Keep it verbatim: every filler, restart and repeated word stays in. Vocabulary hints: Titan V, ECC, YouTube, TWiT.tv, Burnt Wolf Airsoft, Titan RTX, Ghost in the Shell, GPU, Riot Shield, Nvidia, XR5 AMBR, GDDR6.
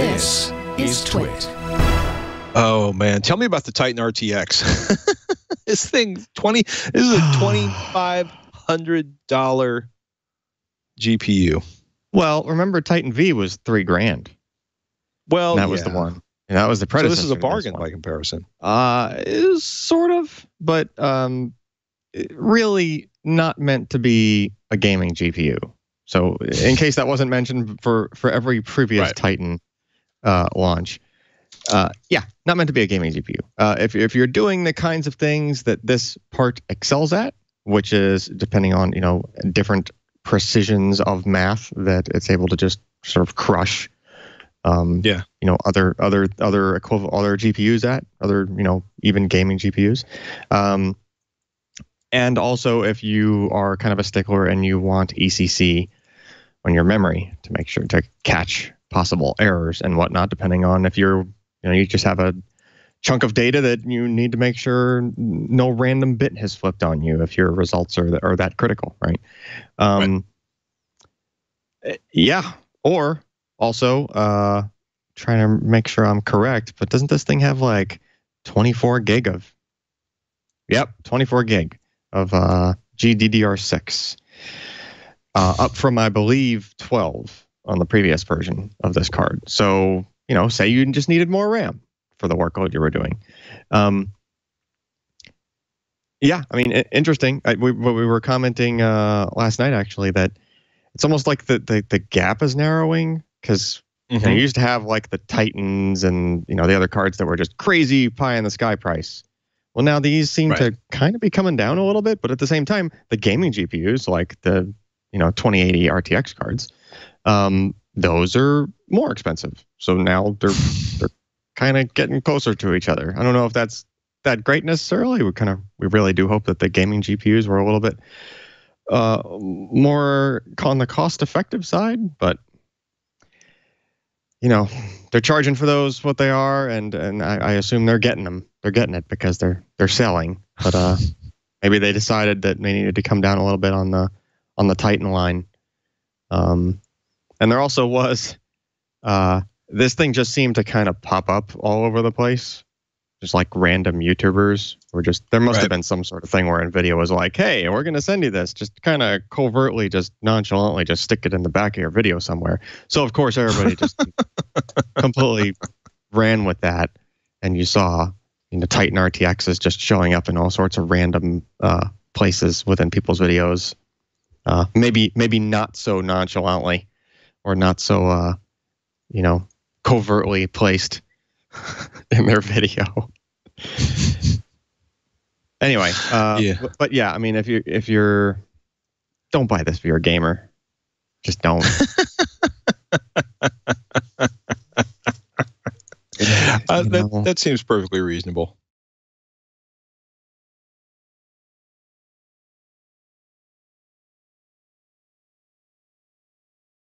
This is Twit. Oh man, tell me about the Titan R T X. This thing twenty. This is a twenty-five hundred dollar G P U. Well, remember Titan V was three grand. Well, and that yeah. was the one. And that was the predecessor. So this is a bargain by comparison. Uh, it was sort of, but um, really not meant to be a gaming G P U. So in case that wasn't mentioned for, for every previous right. Titan uh, launch. Uh, yeah, not meant to be a gaming G P U. Uh, if, if you're doing the kinds of things that this part excels at, which is depending on, you know, different precisions of math that it's able to just sort of crush. Um, yeah, you know, other other other equivalent other G P Us at other, you know, even gaming G P Us. Um, and also if you are kind of a stickler and you want E C C on your memory to make sure to catch possible errors and whatnot, depending on if you're, you know, you just have a chunk of data that you need to make sure no random bit has flipped on you if your results are, th are that critical, right? Um, right. Yeah, or... Also, uh, trying to make sure I'm correct, but doesn't this thing have like twenty-four gig of, yep, twenty-four gig of uh, G D D R six, uh, up from, I believe, twelve on the previous version of this card. So, you know, say you just needed more RAM for the workload you were doing. Um, yeah, I mean, interesting. I, we, we were commenting uh, last night, actually, that it's almost like the, the, the gap is narrowing. Because mm-hmm. you know, you used to have like the Titans and, you know, the other cards that were just crazy pie in the sky price. Well, now these seem right. to kind of be coming down a little bit, but at the same time, the gaming G P Us like the, you know, twenty eighty R T X cards, um, those are more expensive. So now they're they're kind of getting closer to each other. I don't know if that's that great necessarily. We kind of we really do hope that the gaming G P Us were a little bit uh, more on the cost effective side, but. You know, they're charging for those what they are, and and I, I assume they're getting them. They're getting it because they're they're selling. But uh, maybe they decided that they needed to come down a little bit on the on the Titan line. Um, and there also was uh, this thing just seemed to kind of pop up all over the place, just like random YouTubers were just. There must right. have been some sort of thing where Nvidia was like, "Hey, we're going to send you this," just kind of covertly, just nonchalantly, just stick it in the back of your video somewhere. So of course everybody just. completely ran with that, and you saw, you know, Titan R T X is just showing up in all sorts of random uh, places within people's videos. Uh, maybe, maybe not so nonchalantly, or not so, uh, you know, covertly placed in their video. Anyway, uh, yeah. but yeah, I mean, if you if you're, don't buy this if you're a gamer, just don't. Uh, that, that seems perfectly reasonable.